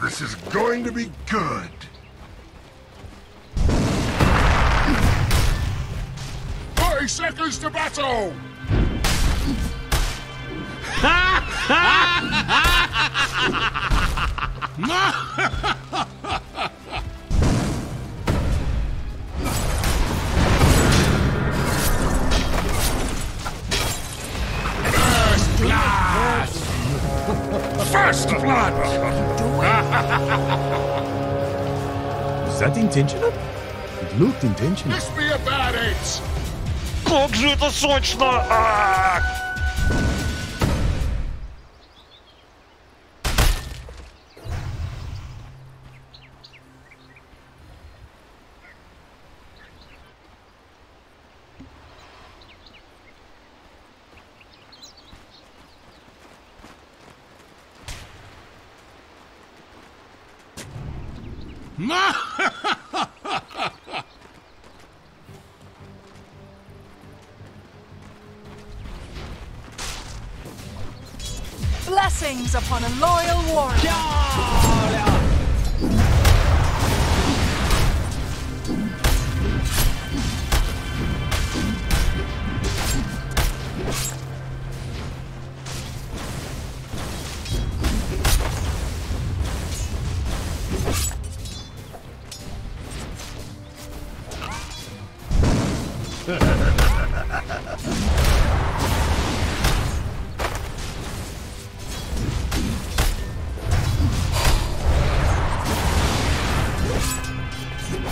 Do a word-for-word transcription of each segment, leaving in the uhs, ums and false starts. This is going to be good. Forty seconds to battle! First blood! First blood! Was that intentional? It looked intentional. Let's be about it! Как же это сочно! Blessings upon a loyal warrior.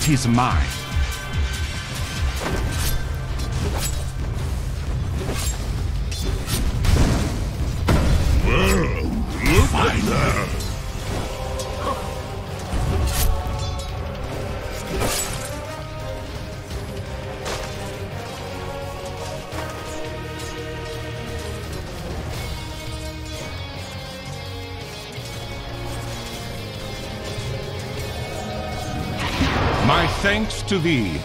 He's mine. Well, look at that. My thanks to thee.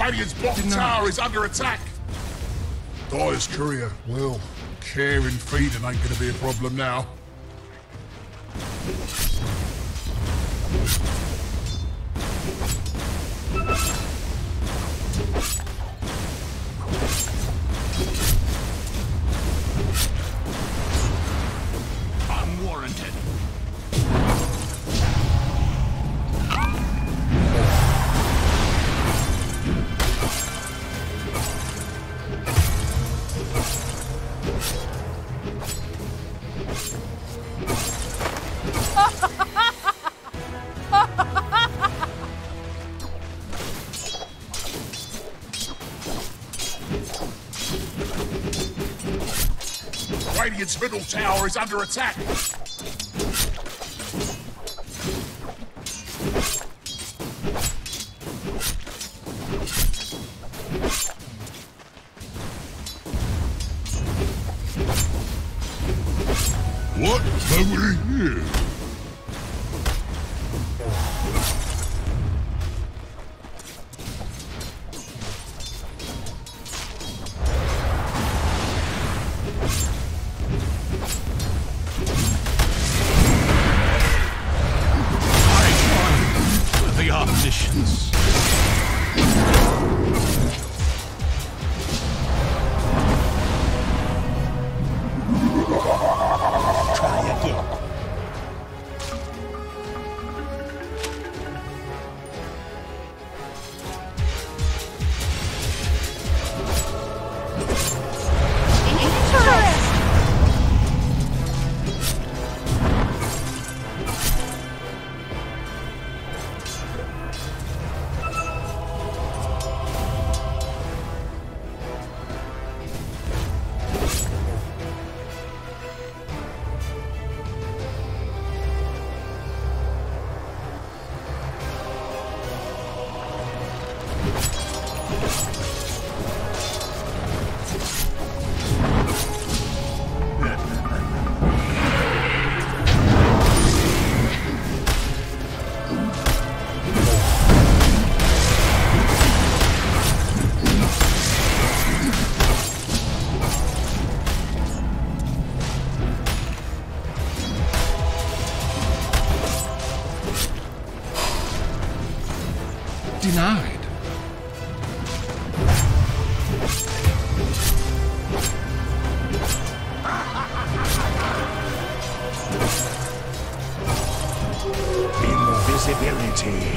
Radiant's bottom tower is under attack. Dyer's courier. Well, care and feeding ain't gonna be a problem now. Unwarranted. Radiant's middle tower is under attack. What's over here? Denied. Invisibility.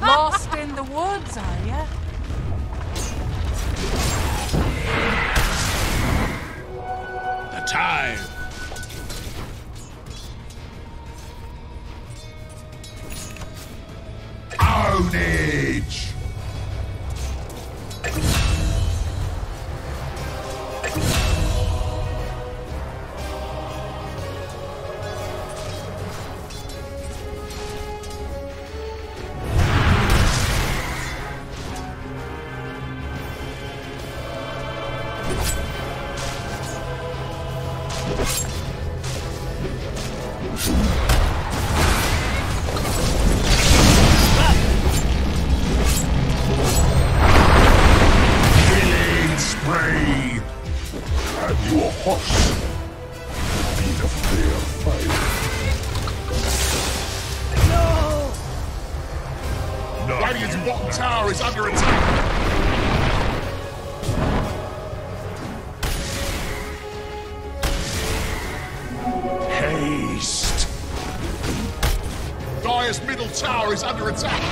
Lost in the woods, are ya? The time. Ownage. Is under attack. Haste. Dire's middle tower is under attack.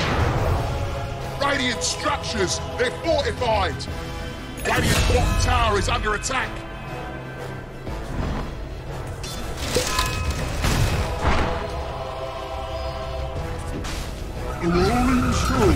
Radiant structures, they're fortified. Radiant's bottom tower is under attack. Rolling through.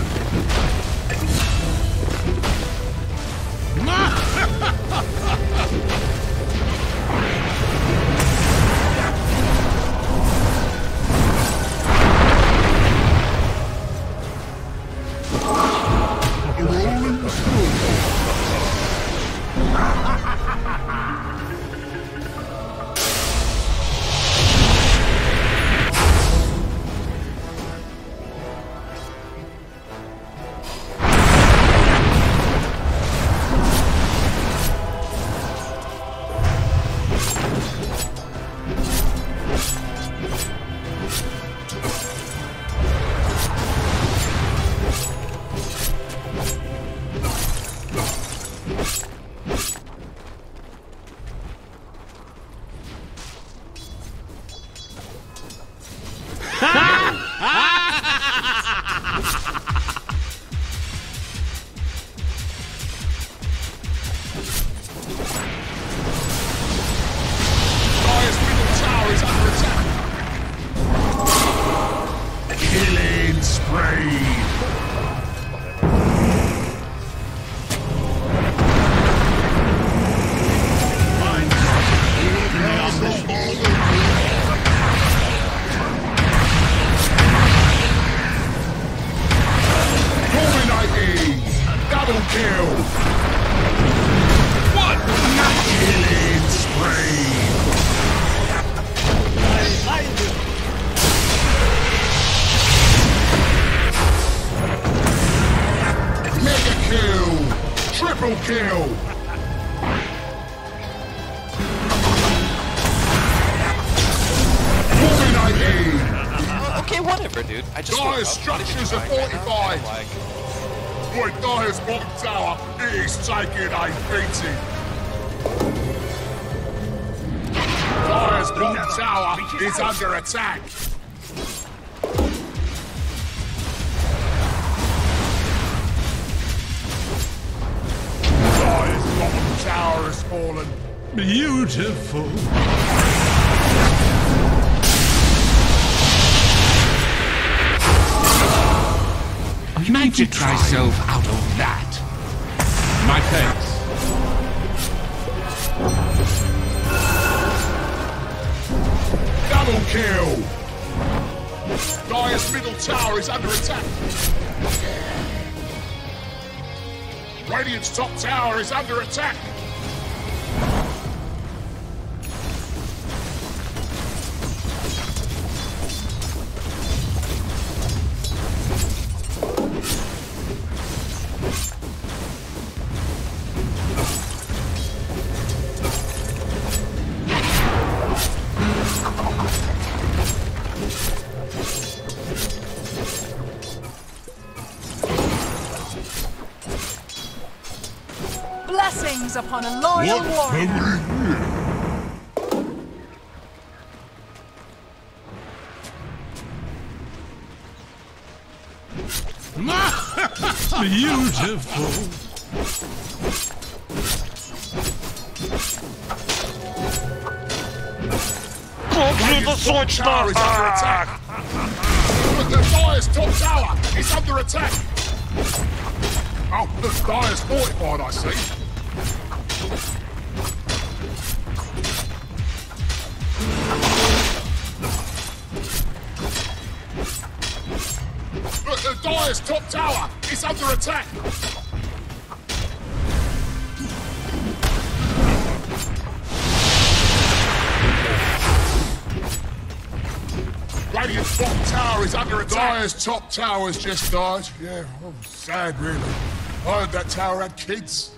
remember, dude. I just Dire structures are fortified. Right now, like... Boy, Dire's bottom tower is taking a beating. Dire's bottom tower is under attack. Dire's bottom tower has fallen. Beautiful. You need to try yourself out of that. My thanks. Double kill! Dire's middle tower is under attack. Radiant's top tower is under attack. Upon a loyal warrior. Beautiful. The sword tower is under attack. But the Dire's top tower is under attack. Oh, the Dire's fortified, I see. Look, the Dire's top tower is under attack. Radiant's bottom tower is under attack. Dire's top tower has just died. Yeah, oh, sad really. I heard that tower had kids.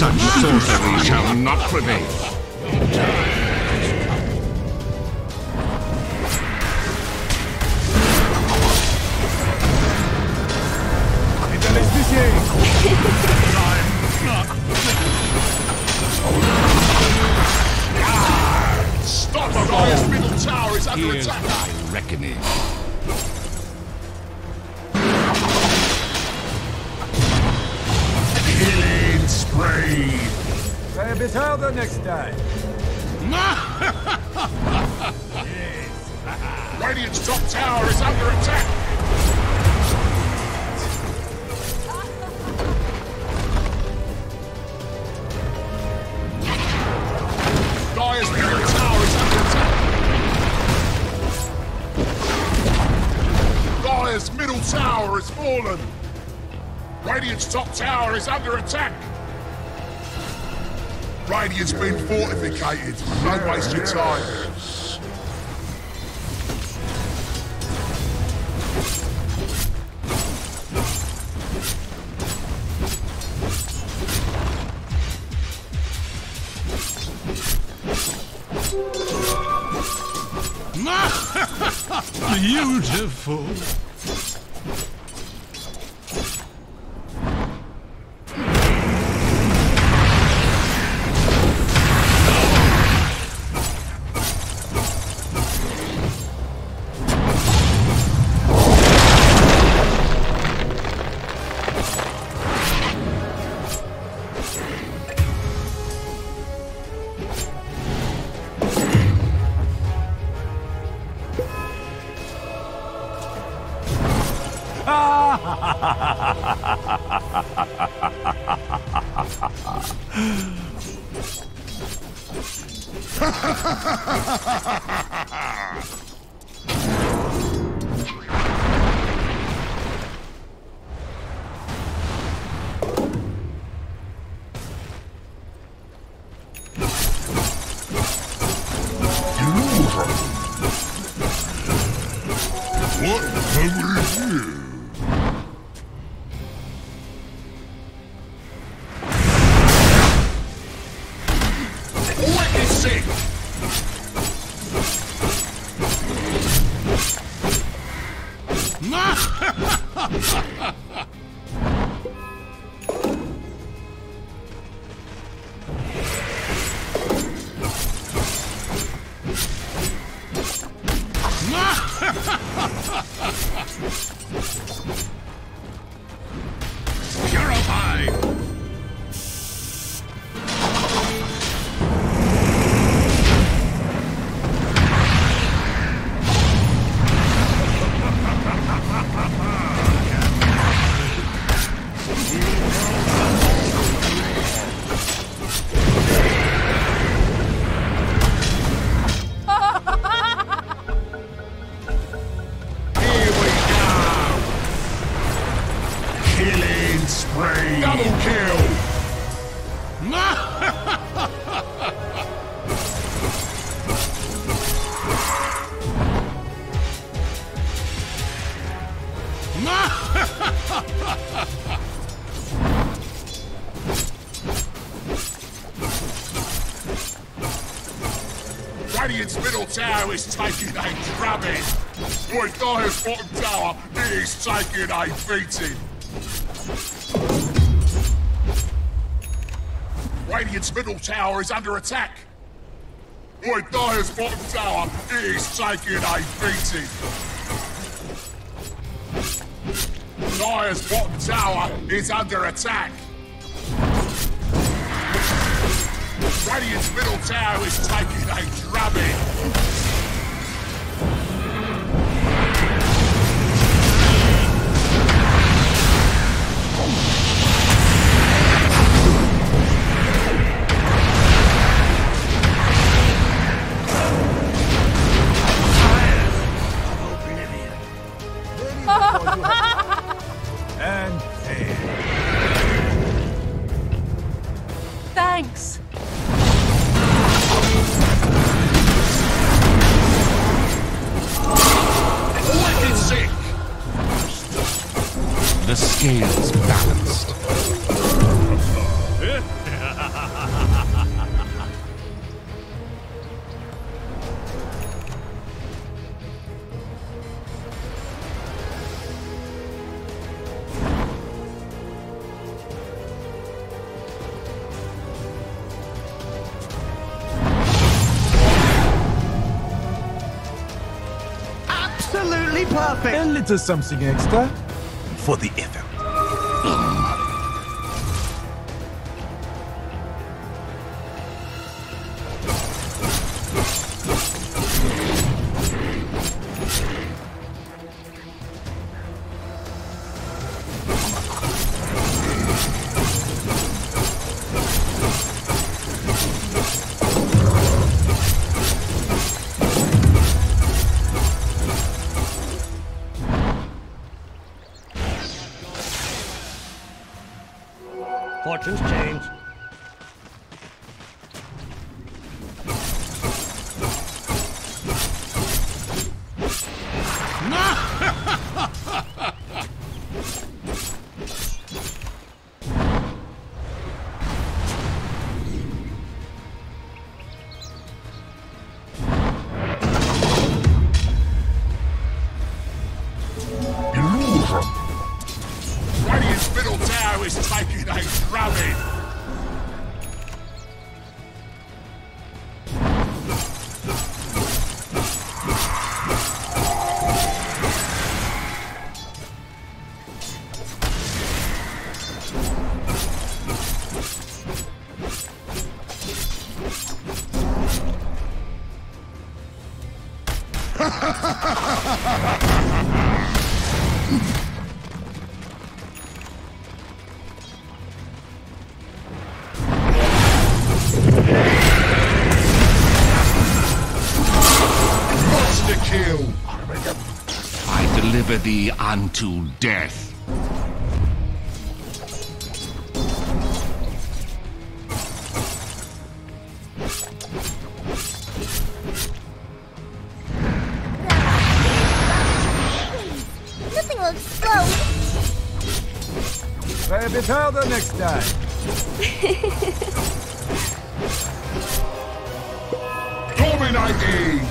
Such sorcery shall not prevail. Here's the reckoning. Killing spree. Try a bit harder next time. Yes. Radiant's top tower is under attack. Dyer's middle tower is under attack. Dyer's middle tower has fallen. Radiant's top tower is under attack. Radiant's been fortificated. Don't waste your time. Beautiful. Radiant's middle tower is taking a drubbing. Boy, Dyer's bottom tower is taking a beating. Radiant's middle tower is under attack. Boy, Dyer's bottom tower is taking a beating. Dyer's bottom tower is under attack. Radiant's middle tower is taking a drubbing. And thanks. The scales balanced. perfect. A little something extra for the effort. Fortune's changed. Thee unto death. Nothing will explode. Try a bit harder next time. Dominating.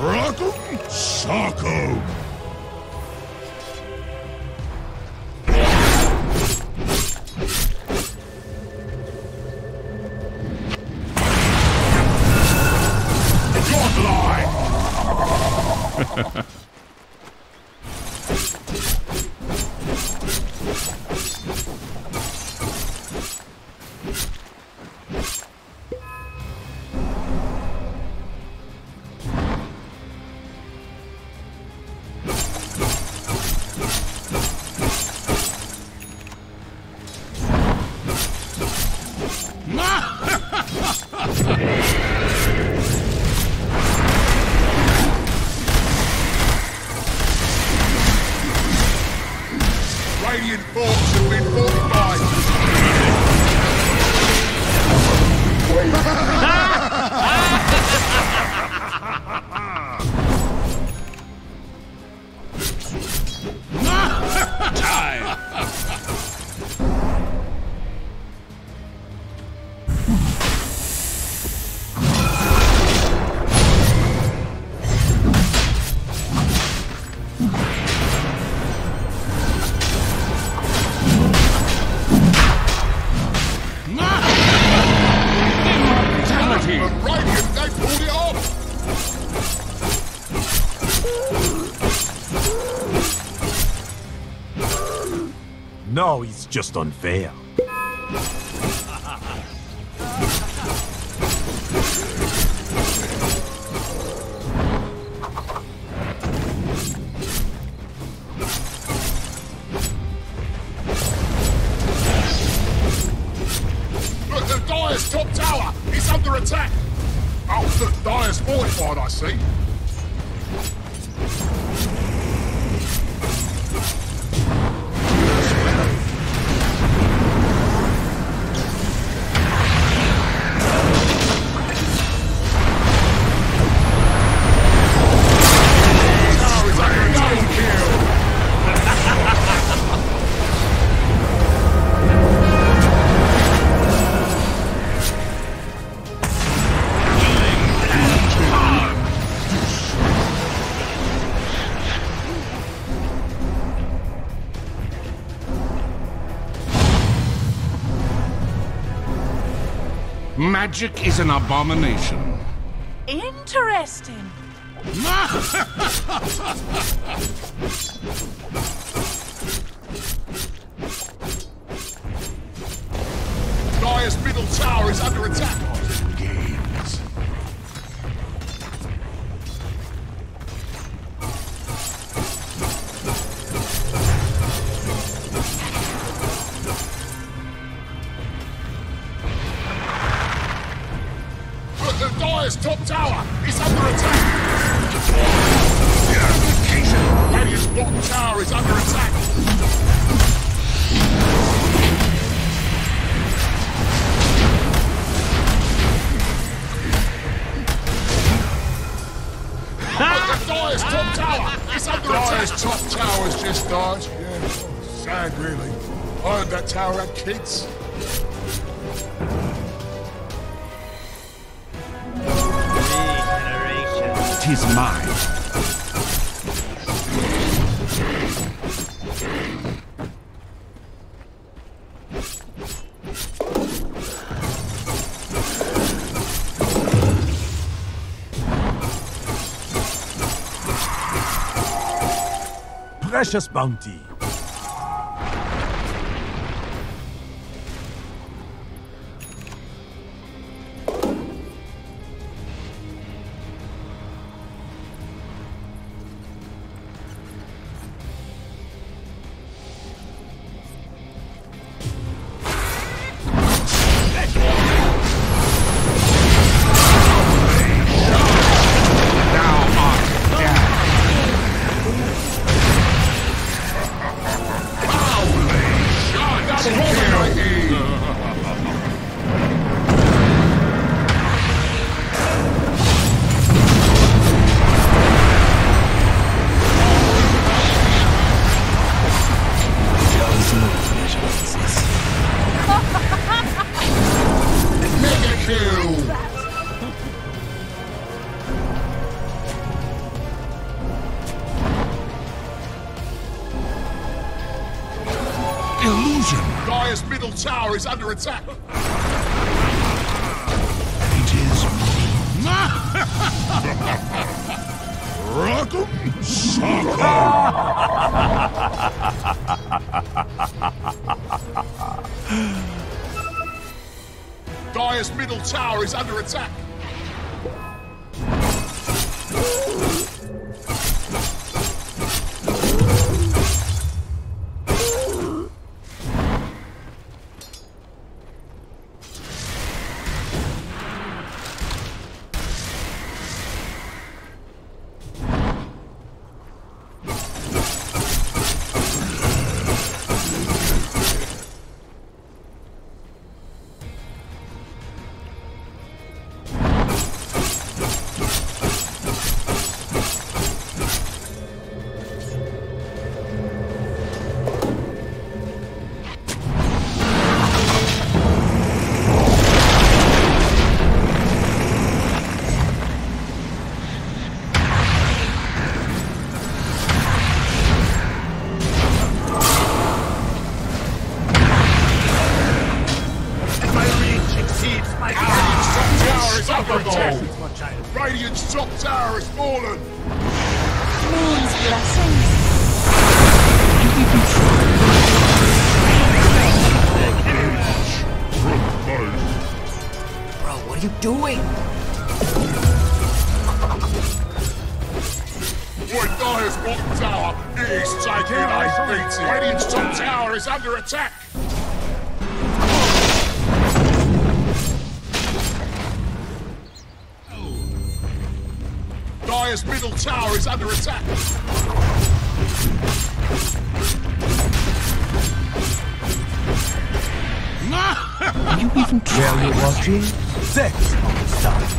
Rock'em, sock'em. No, it's just unfair. Look, the Dire's top tower is under attack. Oh, look, Dire's fortified, I see. Magic is an abomination. Interesting. Dyer's middle tower is under attack. Games. Look, the Dyer's top tower is under attack. Radiant's bottom tower is under attack. Look, the Dyer's top tower is under attack. Dyer's top tower is just died. Yeah, sad really. I heard that tower had kids. Tis mine. Precious bounty. Dyer's middle tower is under attack. It is Rock'em, sock'em. Dyer's middle tower is under attack. Radiant's top tower has fallen! Moon's blessings! Bro, what are you doing? Boy, Dyer's bottom tower is taking a beating! Radiant's top tower is under attack! Dyer's middle tower is under attack. Are you even trying? Are you watching? Sex on the side.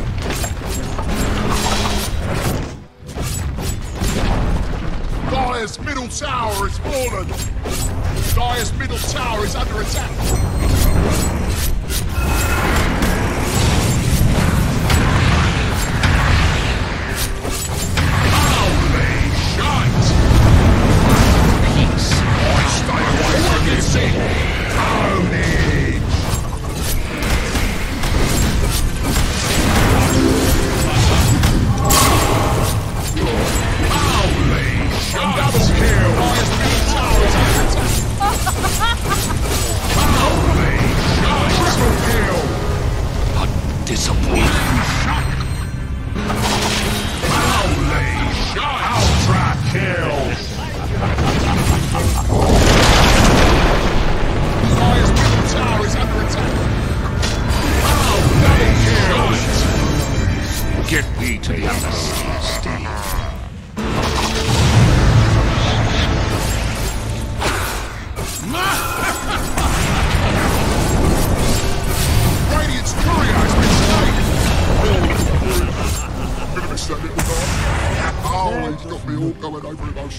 Dyer's middle tower is fallen. Dyer's middle tower is under attack.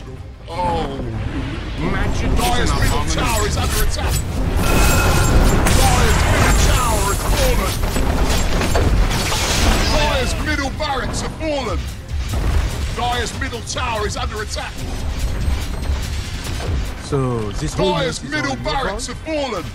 operational. Oh, Mansion Dyer's middle tower is under attack. Dyer's middle tower has fallen. Dyer's middle barracks have fallen. Dyer's middle tower is under attack. So this Dyer's middle barracks have fallen.